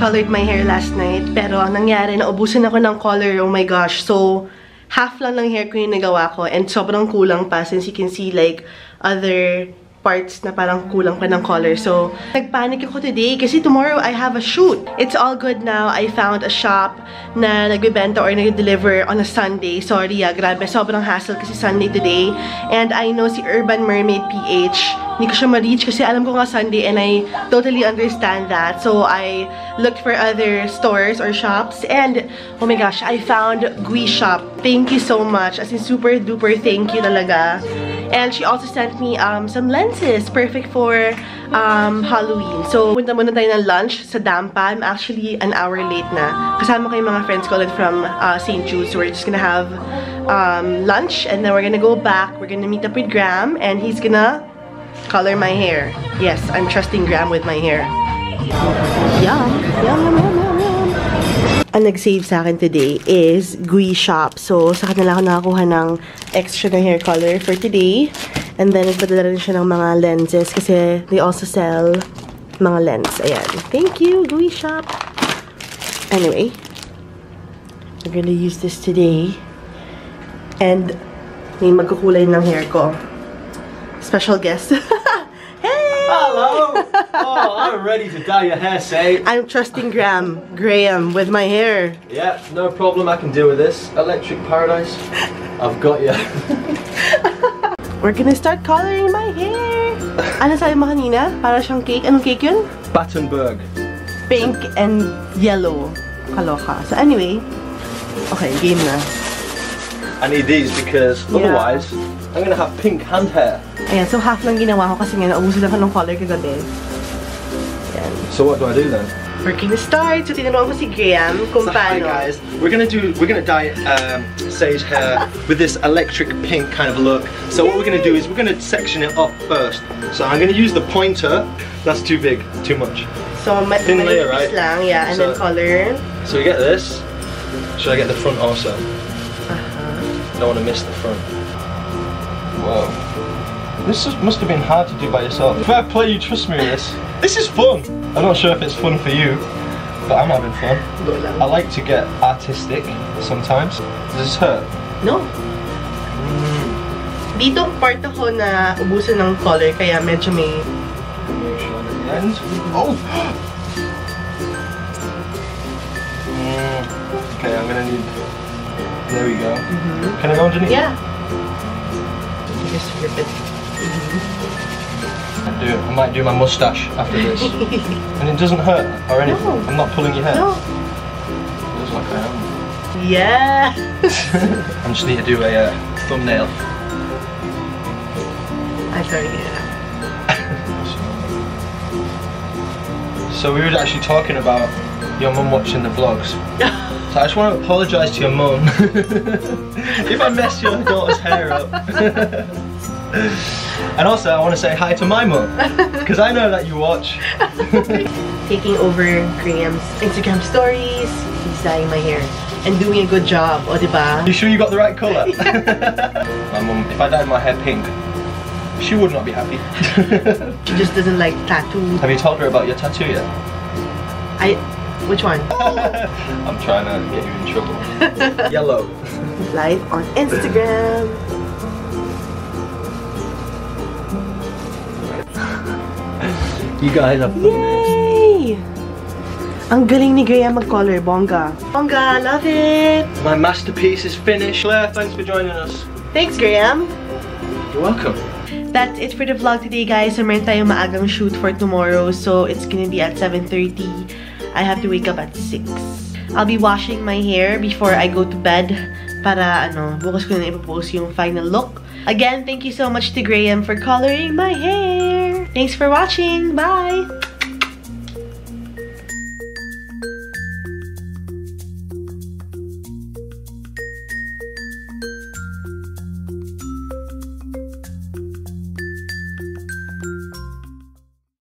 colored my hair last night. Pero ang nangyari, naubusan ako ng color. Oh my gosh. So, half lang ng hair ko yung nagawa ko. And sobrang kulang pa. Since you can see like other parts na parang kulang pa ng color. So, nagpanic ako today kasi tomorrow I have a shoot. It's all good now. I found a shop na nagbebenta or nag-deliver on a Sunday. Sorry, grabe. Sobrang hassle kasi Sunday today. And I know si Urban Mermaid PH. Hindi ko siya ma-reach kasi alam ko nga Sunday and I totally understand that. So, I looked for other stores or shops and oh my gosh, I found Gui Shop. Thank you so much. As in, super duper thank you talaga. And she also sent me some lenses, perfect for Halloween. So, punta muna tayo ng lunch sa Dampa. I'm actually an hour late na. Kasama ko yung mga friends ko from St. Jude. So, we're just gonna have lunch and then we're gonna go back. We're gonna meet up with Graham and he's gonna color my hair. Yes, I'm trusting Graham with my hair. Yum! Yum, yum, yum, yum, yum. Ang nag-save sa akin today is Gui Shop. So, sa kanila ako nakakuha ng extra na hair color for today. And then, nagpadala rin siya ng mga lenses kasi they also sell mga lens. Ayan. Thank you, Gui Shop! Anyway, I'm gonna use this today. And, may magkukulay ng hair ko. Special guest. Hello! Oh, I'm ready to dye your hair, say. I'm trusting Graham with my hair. Yeah, no problem, I can deal with this. Electric Paradise, I've got you. We're gonna start coloring my hair. Ano sabi mo kanina? Para siyang cake. Anong cake yun? Battenberg. Pink and yellow. Kaloka. So anyway, okay, game na. I need these because otherwise, yeah. I'm gonna have pink hand hair. Ayan, so half lang ginawa ko kasi nga naubusan ako ng color kagabi. Ayan. So what do I do then? We're gonna start. So tinanong ko si Graham kung paano. Hi guys, we're gonna dye Say's hair with this electric pink kind of look. So yay! What we're gonna do is we're gonna section it up first. So I'm gonna use the pointer. That's too big, too much. So thin layer, right? Lang, yeah, and so, then color. So we get this. Should I get the front also? Don't want to miss the front. Whoa. This must have been hard to do by yourself. Fair play, you trust me with this. This is fun! I'm not sure if it's fun for you, but I'm having fun. I like to get artistic sometimes. Does this hurt? No. Dito part ako na ubusan ng color, kaya medyo may... Oh! Okay, I'm gonna need... There we go. Can I go underneath? Yeah. Just rip it. I might do my moustache after this. And it doesn't hurt or anything. No. I'm not pulling your hair. No. It looks like I am. Yeah. I'm just need to do a thumbnail. I'm very good. So we were actually talking about your mum watching the vlogs. So I just want to apologise to your mum if I mess your daughter's hair up. And also, I want to say hi to my mum, because I know that you watch. Taking over Graham's Instagram stories, he's dyeing my hair. And doing a good job, o diba? You sure you got the right colour? My mum, if I dyed my hair pink, she would not be happy. She just doesn't like tattoos. Have you told her about your tattoo yet? Which one? I'm trying to get you in trouble. Yellow. Live on Instagram. You guys have fun. Yay! Ang galing ni Graham mag-color, bongga. Bongga, love it! My masterpiece is finished. Claire, thanks for joining us. Thanks, Graham. You're welcome. That's it for the vlog today, guys. So, meron tayong maagang shoot for tomorrow. So, it's gonna be at 7:30. I have to wake up at 6. I'll be washing my hair before I go to bed. Para, bukas ko na ipopost yung final look. Again, thank you so much to Graham for coloring my hair. Thanks for watching. Bye!